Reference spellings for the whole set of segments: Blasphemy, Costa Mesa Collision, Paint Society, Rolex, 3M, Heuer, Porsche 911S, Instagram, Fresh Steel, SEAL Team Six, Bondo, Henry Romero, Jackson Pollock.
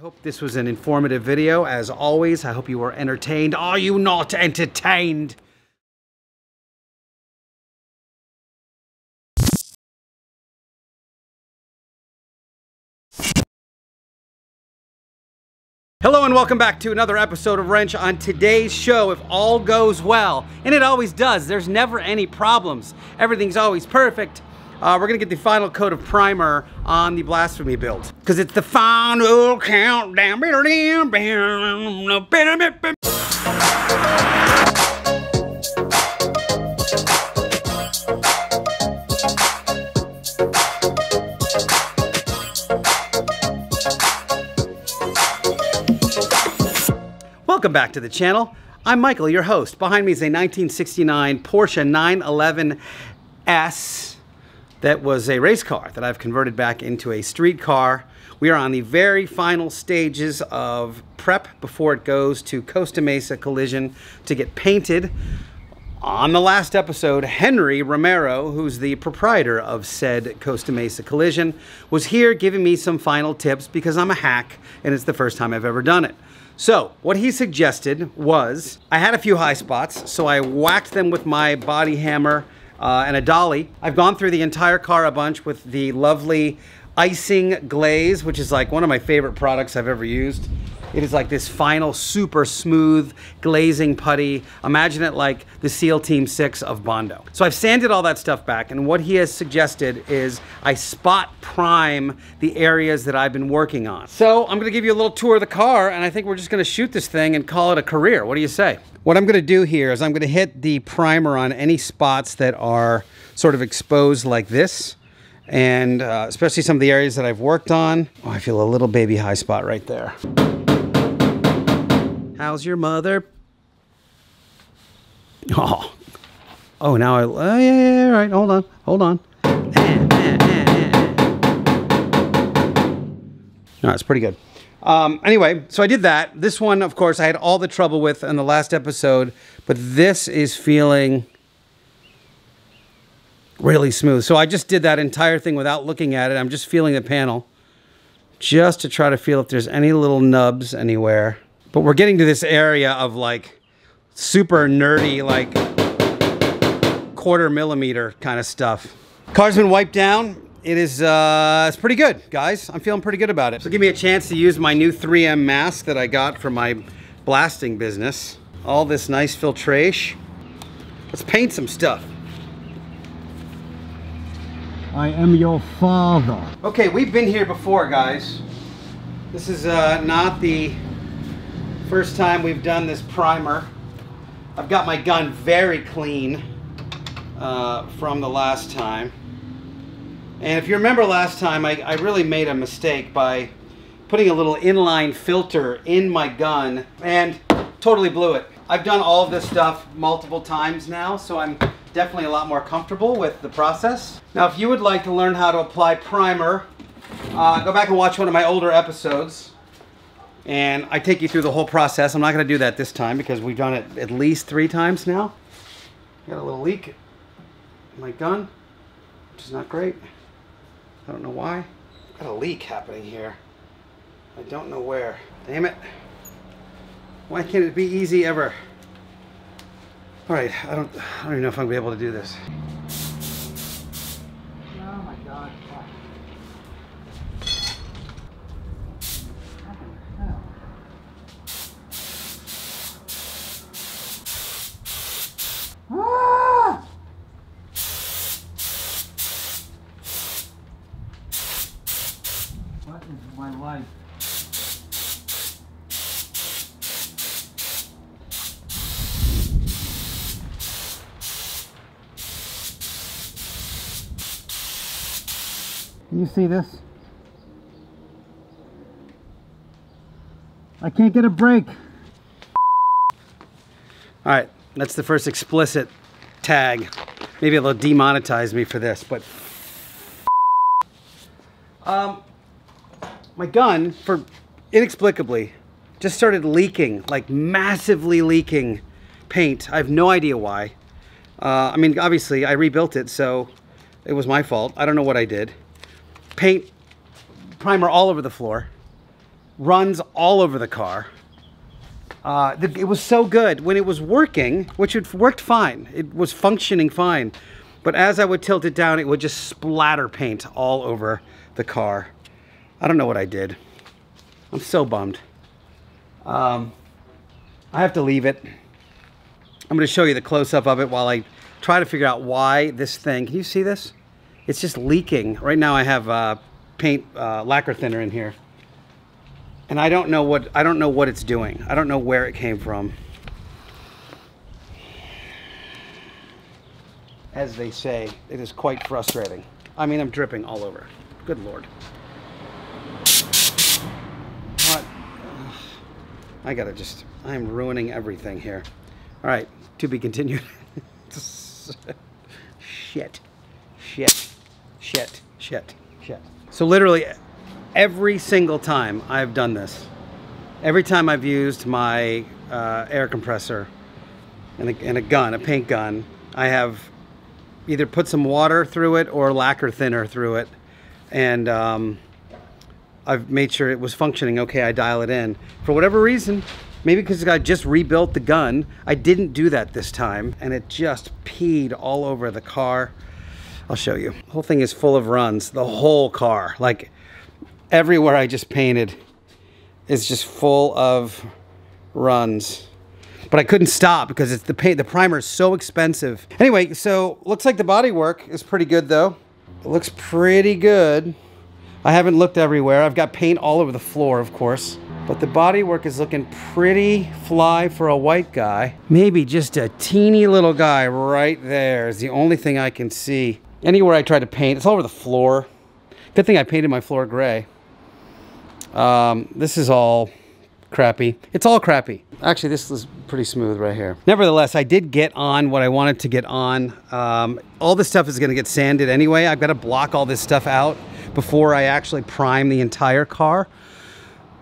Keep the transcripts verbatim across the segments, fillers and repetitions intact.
hope this was an informative video. As always, I hope you were entertained. Are you not entertained? Hello and welcome back to another episode of Wrench. On today's show, if all goes well, and it always does, there's never any problems, everything's always perfect, uh, we're gonna get the final coat of primer on the Blasphemy build. Cause it's the final countdown. Welcome back to the channel. I'm Michael, your host. Behind me is a nineteen sixty-nine Porsche nine eleven S that was a race car that I've converted back into a street car. We are on the very final stages of prep before it goes to Costa Mesa Collision to get painted. On the last episode, Henry Romero, who's the proprietor of said Costa Mesa Collision, was here giving me some final tips because I'm a hack and it's the first time I've ever done it. So what he suggested was, I had a few high spots, so I whacked them with my body hammer uh, and a dolly. I've gone through the entire car a bunch with the lovely icing glaze, which is like one of my favorite products I've ever used. It is like this final super smooth glazing putty. Imagine it like the SEAL Team Six of Bondo. So I've sanded all that stuff back, and what he has suggested is I spot prime the areas that I've been working on. So I'm gonna give you a little tour of the car, and I think we're just gonna shoot this thing and call it a career. What do you say? What I'm gonna do here is I'm gonna hit the primer on any spots that are sort of exposed like this. And uh, especially some of the areas that I've worked on. Oh, I feel a little baby high spot right there. How's your mother? Oh, oh, now I, oh, yeah, yeah, yeah, right, hold on, hold on. No, that's pretty good. Um, anyway, so I did that. This one, of course, I had all the trouble with in the last episode, but this is feeling really smooth. So I just did that entire thing without looking at it. I'm just feeling the panel just to try to feel if there's any little nubs anywhere. But we're getting to this area of like super nerdy, like quarter millimeter kind of stuff. Car's been wiped down. It is, uh, it's pretty good, guys. I'm feeling pretty good about it. So give me a chance to use my new three M mask that I got from my blasting business. All this nice filtration. Let's paint some stuff. I am your father. Okay, we've been here before, guys. This is uh, not the first time we've done this primer. I've got my gun very clean uh, from the last time. And if you remember last time, I, I really made a mistake by putting a little inline filter in my gun and totally blew it. I've done all of this stuff multiple times now, so I'm definitely a lot more comfortable with the process. Now, if you would like to learn how to apply primer, uh, go back and watch one of my older episodes, and I take you through the whole process. I'm not gonna do that this time because we've done it at least three times now. Got a little leak in my gun, which is not great. I don't know why. Got a leak happening here. I don't know where. Damn it. Why can't it be easy ever? All right, I don't, I don't even know if I'm gonna be able to do this. Oh my God. Ah! What is my life? You see this? I can't get a break. All right, that's the first explicit tag. Maybe they'll demonetize me for this, but um, my gun, for inexplicably, just started leaking, like massively leaking paint. I have no idea why. Uh, I mean, obviously, I rebuilt it, so it was my fault. I don't know what I did. Paint primer all over the floor. runs all over the car. Uh, the, it was so good when it was working, which it worked fine. It was functioning fine. But as I would tilt it down, it would just splatter paint all over the car. I don't know what I did. I'm so bummed. Um, I have to leave it. I'm going to show you the close-up of it while I try to figure out why this thing, can you see this? It's just leaking. Right now I have uh, paint uh, lacquer thinner in here. And I don't know what, I don't know what it's doing. I don't know where it came from. As they say, it is quite frustrating. I mean, I'm dripping all over. Good Lord. What? I gotta just, I'm ruining everything here. All right, to be continued. Shit, shit, shit, shit, shit. So literally every single time I've done this, every time I've used my uh, air compressor and a, and a gun, a paint gun, I have either put some water through it or lacquer thinner through it. And um, I've made sure it was functioning okay. I dial it in. For whatever reason, maybe because I just rebuilt the gun, I didn't do that this time, and it just peed all over the car. I'll show you. The whole thing is full of runs, the whole car. Like, everywhere I just painted is just full of runs. But I couldn't stop because it's the paint, the primer is so expensive. Anyway, so looks like the body work is pretty good though. It looks pretty good. I haven't looked everywhere. I've got paint all over the floor, of course. But the bodywork is looking pretty fly for a white guy. Maybe just a teeny little guy right there is the only thing I can see. Anywhere I try to paint, it's all over the floor. Good thing I painted my floor gray. Um, this is all crappy. It's all crappy. Actually, this is pretty smooth right here. Nevertheless, I did get on what I wanted to get on. Um, all this stuff is gonna get sanded anyway. I've gotta block all this stuff out before I actually prime the entire car.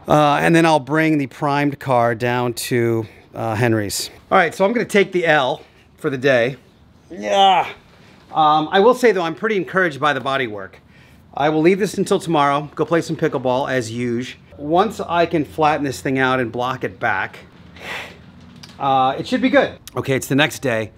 Uh, and then I'll bring the primed car down to uh, Henry's. All right, so I'm gonna take the L for the day. Yeah. Um, I will say though, I'm pretty encouraged by the body work. I will leave this until tomorrow, go play some pickleball as usual. Once I can flatten this thing out and block it back, uh, it should be good. Okay, it's the next day.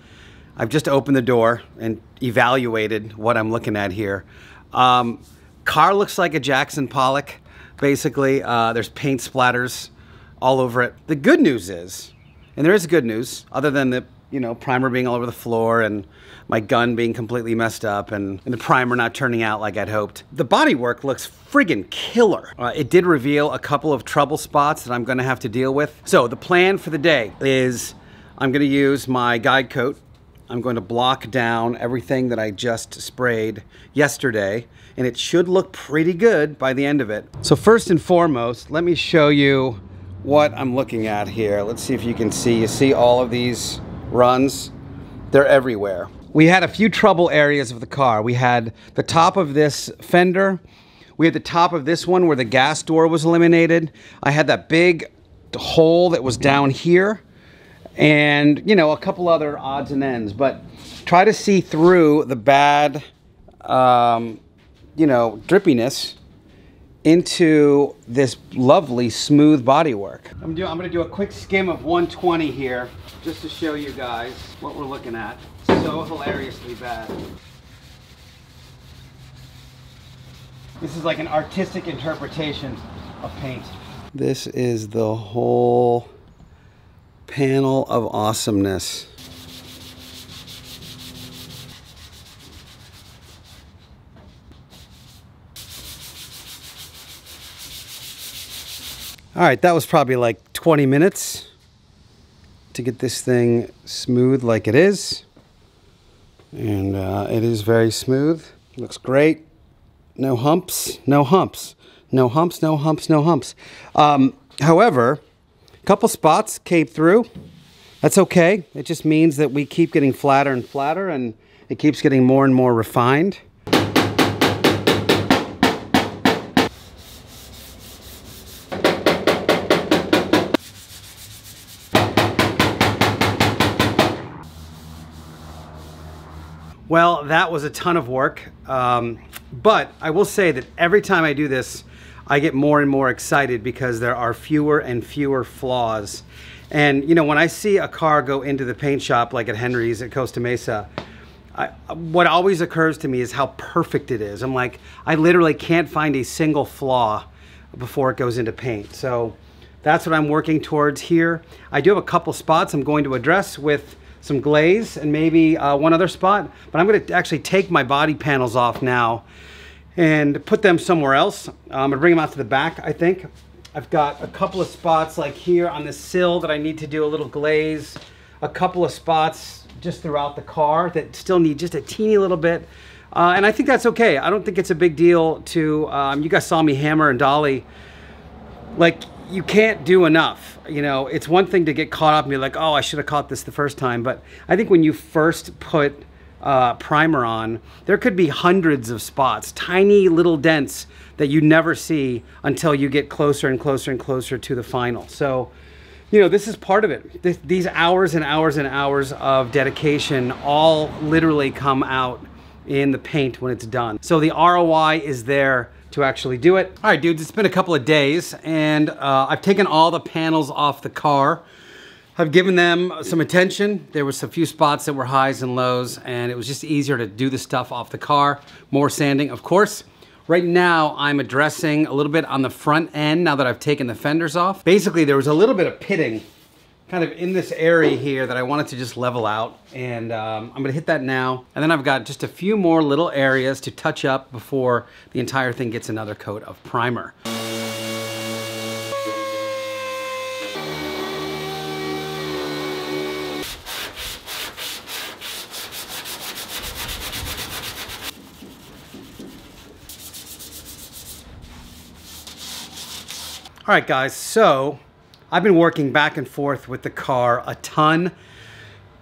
I've just opened the door and evaluated what I'm looking at here. Um, car looks like a Jackson Pollock. Basically, uh, there's paint splatters all over it. The good news is, and there is good news, other than the you know primer being all over the floor and my gun being completely messed up and, and the primer not turning out like I'd hoped. The bodywork looks friggin' killer. Uh, it did reveal a couple of trouble spots that I'm gonna have to deal with. So the plan for the day is I'm gonna use my guide coat. I'm going to block down everything that I just sprayed yesterday, and it should look pretty good by the end of it. So first and foremost, let me show you what I'm looking at here. Let's see if you can see. You see all of these runs? They're everywhere. We had a few trouble areas of the car. We had the top of this fender. We had the top of this one where the gas door was eliminated. I had that big hole that was down here. And, you know, a couple other odds and ends, but try to see through the bad, um, you know, drippiness into this lovely, smooth bodywork. I'm, do I'm gonna do a quick skim of one twenty here, just to show you guys what we're looking at. So hilariously bad. This is like an artistic interpretation of paint. This is the whole panel of awesomeness. All right, that was probably like twenty minutes to get this thing smooth like it is. And uh, it is very smooth. Looks great. No humps, no humps, no humps, no humps, no humps. Um, however, couple spots came through. That's okay. It just means that we keep getting flatter and flatter, and it keeps getting more and more refined. Well, that was a ton of work, um, but I will say that every time I do this, I get more and more excited because there are fewer and fewer flaws. And you know, when I see a car go into the paint shop, like at Henry's at Costa Mesa, I, what always occurs to me is how perfect it is. I'm like, I literally can't find a single flaw before it goes into paint. So that's what I'm working towards here. I do have a couple spots I'm going to address with some glaze and maybe uh, one other spot, but I'm gonna actually take my body panels off now and put them somewhere else. Um, I'm gonna bring them out to the back, I think. I've got a couple of spots like here on the sill that I need to do a little glaze, a couple of spots just throughout the car that still need just a teeny little bit. Uh, and I think that's okay. I don't think it's a big deal to, um, you guys saw me hammer and dolly. Like, you can't do enough. You know, it's one thing to get caught up and be like, oh, I should have caught this the first time. But I think when you first put uh, primer on, there could be hundreds of spots, tiny little dents that you never see until you get closer and closer and closer to the final. So, you know, this is part of it. This, these hours and hours and hours of dedication all literally come out in the paint when it's done. So the R O I is there to actually do it. All right, dudes, it's been a couple of days and uh, I've taken all the panels off the car. I've given them some attention. There was a few spots that were highs and lows and it was just easier to do the stuff off the car. More sanding, of course. Right now, I'm addressing a little bit on the front end now that I've taken the fenders off. Basically, there was a little bit of pitting kind of in this area here that I wanted to just level out. And um, I'm gonna hit that now. And then I've got just a few more little areas to touch up before the entire thing gets another coat of primer. All right, guys, so I've been working back and forth with the car a ton.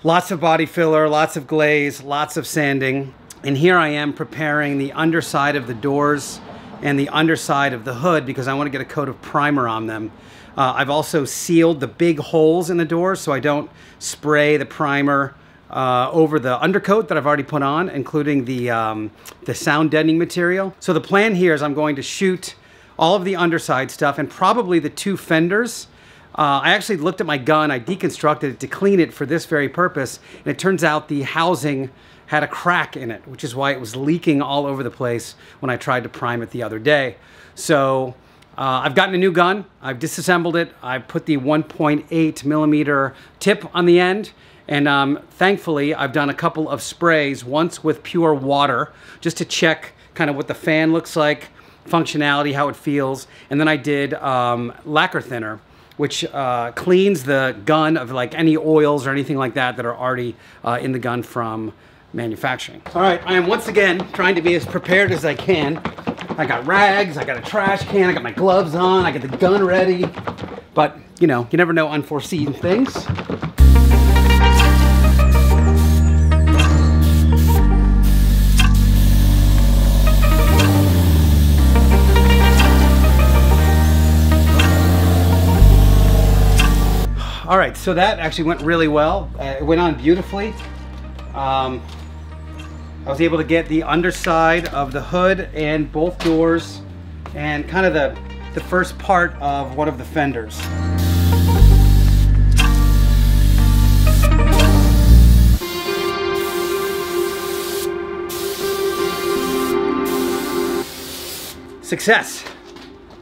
Lots of body filler, lots of glaze, lots of sanding. And here I am preparing the underside of the doors and the underside of the hood because I want to get a coat of primer on them. Uh, I've also sealed the big holes in the doors so I don't spray the primer Uh, over the undercoat that I've already put on, including the, um, the sound deadening material. So the plan here is I'm going to shoot all of the underside stuff and probably the two fenders. Uh, I actually looked at my gun, I deconstructed it to clean it for this very purpose, and it turns out the housing had a crack in it, which is why it was leaking all over the place when I tried to prime it the other day. So Uh, I've gotten a new gun, I've disassembled it, I've put the one point eight millimeter tip on the end, and um, thankfully I've done a couple of sprays, once with pure water, just to check kind of what the fan looks like, functionality, how it feels, and then I did um, lacquer thinner, which uh, cleans the gun of like any oils or anything like that that are already uh, in the gun from manufacturing. All right, I am once again trying to be as prepared as I can. I got rags, I got a trash can, I got my gloves on, I got the gun ready. But, you know, you never know unforeseen things. All right, so that actually went really well. Uh, it went on beautifully. Um, I was able to get the underside of the hood and both doors and kind of the, the first part of one of the fenders. Success.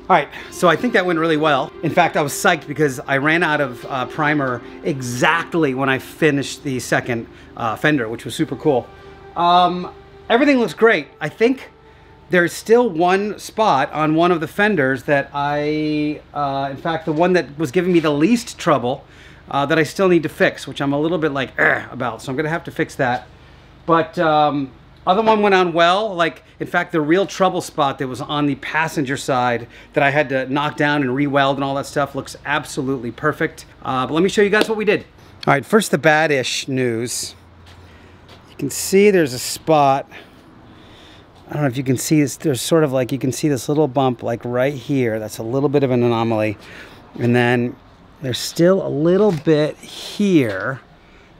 All right, so I think that went really well. In fact, I was psyched because I ran out of uh, primer exactly when I finished the second uh, fender, which was super cool. Um, everything looks great. I think there's still one spot on one of the fenders that I, uh, in fact, the one that was giving me the least trouble uh, that I still need to fix, which I'm a little bit like eh, about. So I'm gonna have to fix that. But um, other one went on well. Like, in fact, the real trouble spot that was on the passenger side that I had to knock down and re-weld and all that stuff looks absolutely perfect. Uh, but let me show you guys what we did. All right, first the bad-ish news. You can see there's a spot, I don't know if you can see this, there's sort of like, you can see this little bump like right here, that's a little bit of an anomaly. And then there's still a little bit here,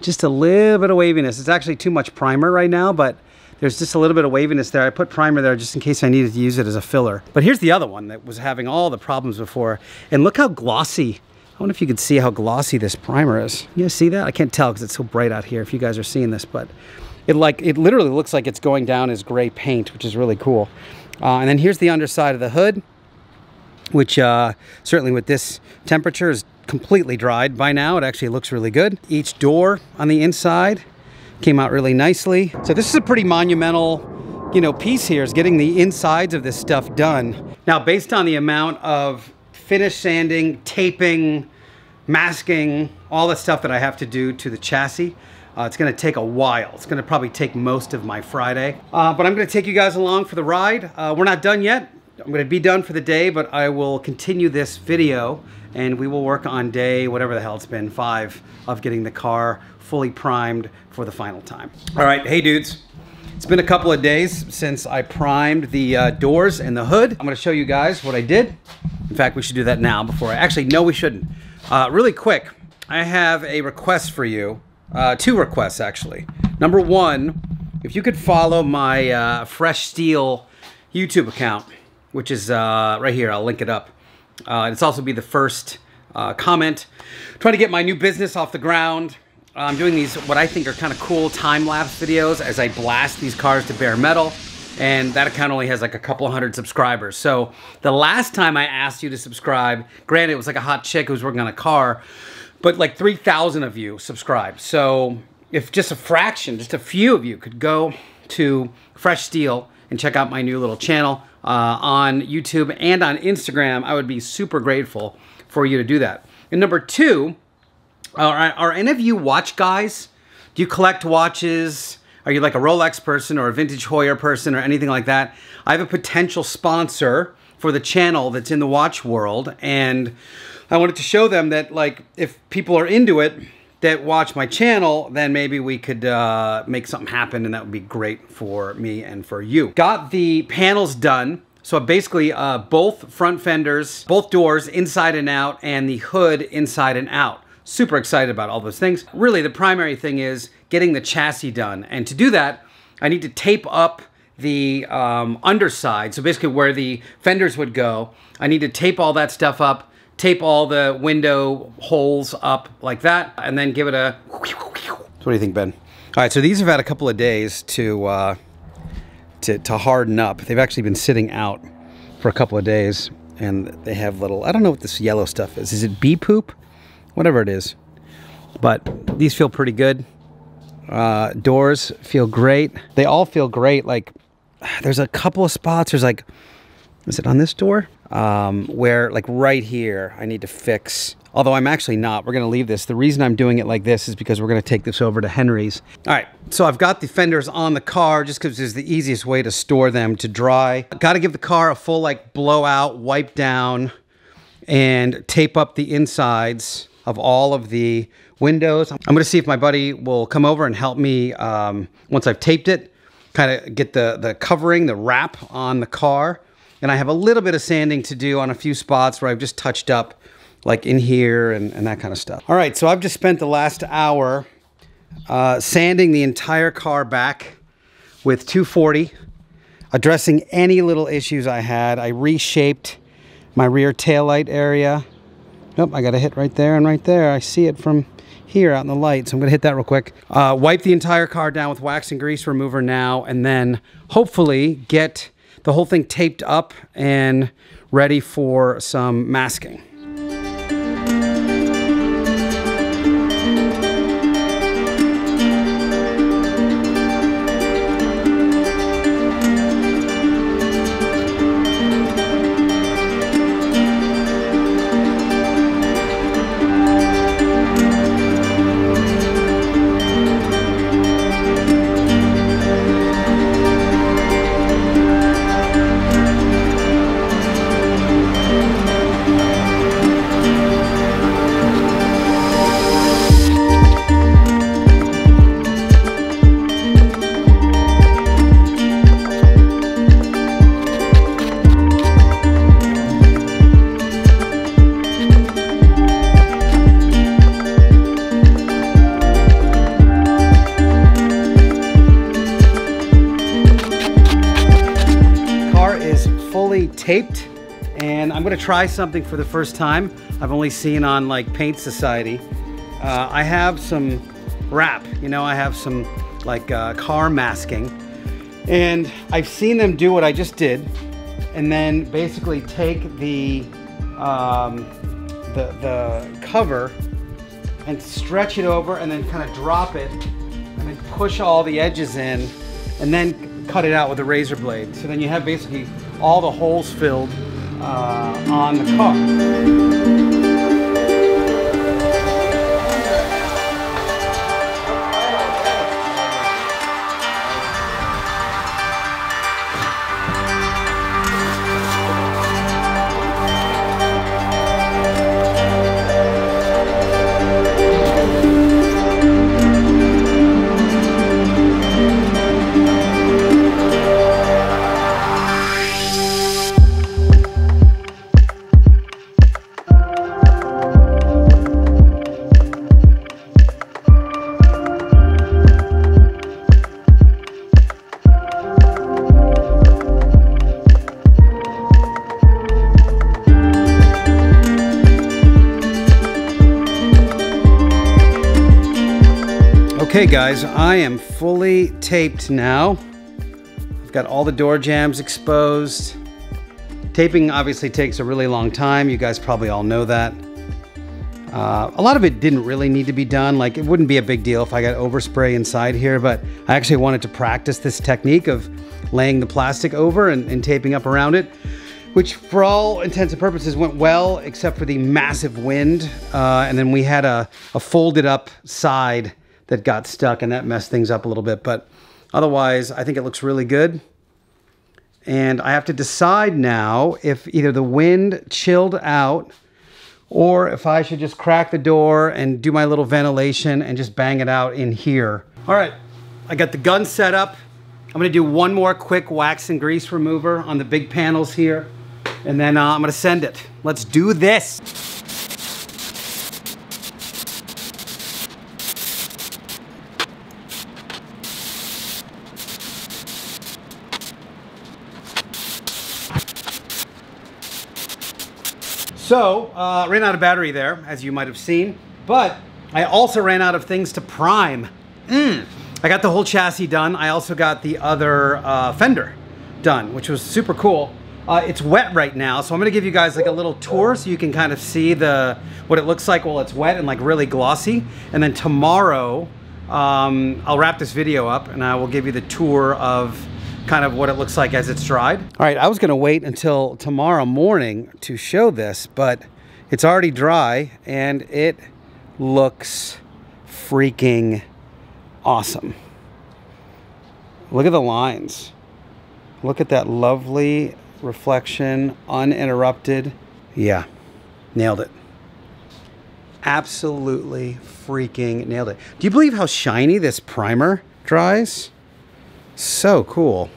just a little bit of waviness. It's actually too much primer right now, but there's just a little bit of waviness there. I put primer there just in case I needed to use it as a filler. But here's the other one that was having all the problems before. And look how glossy. I wonder if you could see how glossy this primer is. You guys see that? I can't tell because it's so bright out here if you guys are seeing this, but it like it literally looks like it's going down as gray paint, which is really cool. Uh, and then here's the underside of the hood, which uh, certainly with this temperature is completely dried by now. It actually looks really good. Each door on the inside came out really nicely. So this is a pretty monumental, you know, piece here, is getting the insides of this stuff done. Now, based on the amount of finish sanding, taping, masking, all the stuff that I have to do to the chassis, Uh, it's gonna take a while. It's gonna probably take most of my Friday. Uh, but I'm gonna take you guys along for the ride. Uh, we're not done yet. I'm gonna be done for the day, but I will continue this video and we will work on day, whatever the hell it's been, five, of getting the car fully primed for the final time. All right, hey dudes. It's been a couple of days since I primed the uh, doors and the hood. I'm gonna show you guys what I did. In fact, we should do that now before I, actually, no, we shouldn't. Uh, really quick, I have a request for you. Uh, two requests, actually. Number one, if you could follow my uh, Fresh Steel YouTube account, which is uh, right here. I'll link it up. Uh, it's also be the first uh, comment. I'm trying to get my new business off the ground. I'm doing these, what I think are kind of cool time-lapse videos as I blast these cars to bare metal. And that account only has like a couple hundred subscribers. So the last time I asked you to subscribe, granted it was like a hot chick who was working on a car, but like three thousand of you subscribed. So if just a fraction, just a few of you could go to Fresh Steel and check out my new little channel uh, on YouTube and on Instagram, I would be super grateful for you to do that. And number two, are, are any of you watch guys? Do you collect watches? Are you like a Rolex person or a vintage Heuer person or anything like that? I have a potential sponsor for the channel that's in the watch world, and I wanted to show them that, like, if people are into it that watch my channel, then maybe we could uh, make something happen, and that would be great for me and for you. Got the panels done. So basically uh, both front fenders, both doors inside and out, and the hood inside and out. Super excited about all those things. Really, the primary thing is getting the chassis done. And to do that, I need to tape up the um, underside. So basically where the fenders would go, I need to tape all that stuff up, tape all the window holes up like that, and then give it a... So what do you think, Ben? All right, so these have had a couple of days to, uh, to, to harden up. They've actually been sitting out for a couple of days, and they have little... I don't know what this yellow stuff is. Is it bee poop? Whatever it is. But these feel pretty good. Uh, doors feel great. They all feel great. Like, there's a couple of spots. There's like... Is it on this door? Um, where, like right here, I need to fix. Although I'm actually not. We're going to leave this. The reason I'm doing it like this is because we're going to take this over to Henry's. All right. So I've got the fenders on the car just because it's the easiest way to store them to dry. Got to give the car a full, like, blowout, wipe down, and tape up the insides of all of the windows. I'm going to see if my buddy will come over and help me um, once I've taped it, kind of get the, the covering, the wrap on the car. And I have a little bit of sanding to do on a few spots where I've just touched up, like in here and, and that kind of stuff. All right, so I've just spent the last hour uh, sanding the entire car back with two forty, addressing any little issues I had. I reshaped my rear taillight area. Nope, I got a hit right there and right there. I see it from here out in the light, so I'm gonna hit that real quick. Uh, wipe the entire car down with wax and grease remover now, and then hopefully get the whole thing taped up and ready for some masking. escaped, and I'm gonna try something for the first time I've only seen on like Paint Society. Uh, I have some wrap, you know, I have some like uh, car masking, and I've seen them do what I just did, and then basically take the um, the, the cover and stretch it over and then kind of drop it and then push all the edges in and then cut it out with a razor blade. So then you have basically all the holes filled uh, on the car. Okay guys, I am fully taped now. I've got all the door jambs exposed. Taping obviously takes a really long time. You guys probably all know that. Uh, a lot of it didn't really need to be done. Like, it wouldn't be a big deal if I got overspray inside here, but I actually wanted to practice this technique of laying the plastic over and, and taping up around it, which for all intents and purposes went well, except for the massive wind. Uh, and then we had a, a folded up side that got stuck, and that messed things up a little bit. But otherwise, I think it looks really good. And I have to decide now if either the wind chilled out or if I should just crack the door and do my little ventilation and just bang it out in here. All right, I got the gun set up. I'm gonna do one more quick wax and grease remover on the big panels here, and then uh, I'm gonna send it. Let's do this. So, uh, ran out of battery there, as you might have seen, but I also ran out of things to prime. Mm. I got the whole chassis done. I also got the other uh, fender done, which was super cool. Uh, it's wet right now, so I'm gonna give you guys like a little tour so you can kind of see the what it looks like while it's wet and like really glossy. And then tomorrow, um, I'll wrap this video up and I will give you the tour of kind of what it looks like as it's dried. All right, I was gonna wait until tomorrow morning to show this, but it's already dry and it looks freaking awesome. Look at the lines. Look at that lovely reflection, uninterrupted. Yeah, nailed it. Absolutely freaking nailed it. Do you believe how shiny this primer dries? So cool.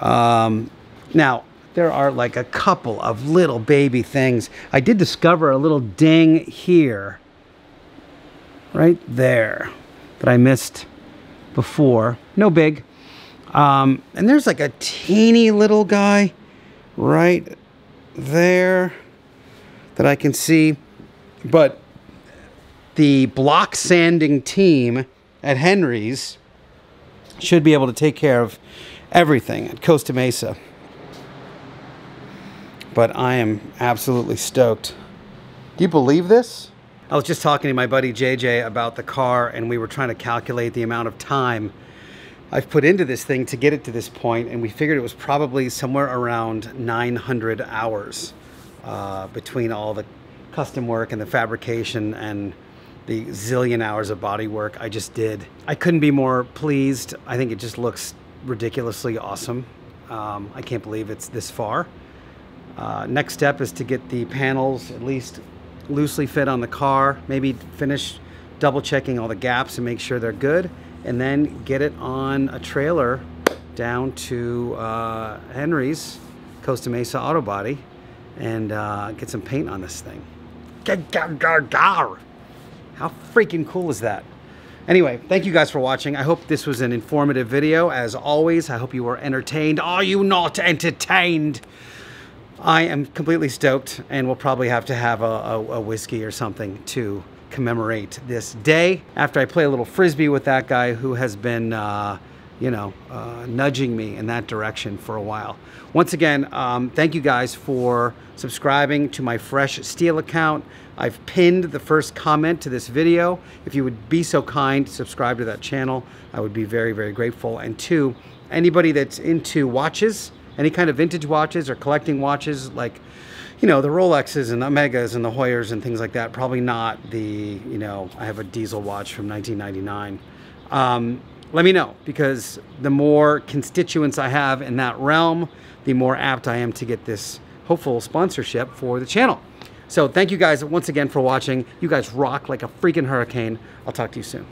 Um, now, there are like a couple of little baby things. I did discover a little ding here, right there, that I missed before. No big. Um, and there's like a teeny little guy right there that I can see. But the block sanding team at Henry's should be able to take care of everything at Costa Mesa. But I am absolutely stoked. Do you believe this? I was just talking to my buddy J J about the car, and we were trying to calculate the amount of time I've put into this thing to get it to this point, and we figured it was probably somewhere around nine hundred hours uh, between all the custom work and the fabrication and the zillion hours of body work I just did. I couldn't be more pleased. I think it just looks ridiculously awesome. Um, I can't believe it's this far. Uh, next step is to get the panels at least loosely fit on the car, maybe finish double checking all the gaps and make sure they're good, and then get it on a trailer down to uh, Henry's Costa Mesa Auto Body and uh, get some paint on this thing. How freaking cool is that? Anyway, thank you guys for watching. I hope this was an informative video. As always, I hope you were entertained. Are you not entertained? I am completely stoked, and we'll probably have to have a, a, a whiskey or something to commemorate this day after I play a little frisbee with that guy who has been uh, you know, uh, nudging me in that direction for a while. Once again, um, thank you guys for subscribing to my Fresh Steel account. I've pinned the first comment to this video. If you would be so kind, subscribe to that channel. I would be very, very grateful. And two, anybody that's into watches, any kind of vintage watches or collecting watches, like, you know, the Rolexes and the Omegas and the Heuers and things like that, probably not the, you know, I have a diesel watch from nineteen ninety-nine. Um, Let me know, because the more constituents I have in that realm, the more apt I am to get this hopeful sponsorship for the channel. So thank you guys once again for watching. You guys rock like a freaking hurricane. I'll talk to you soon.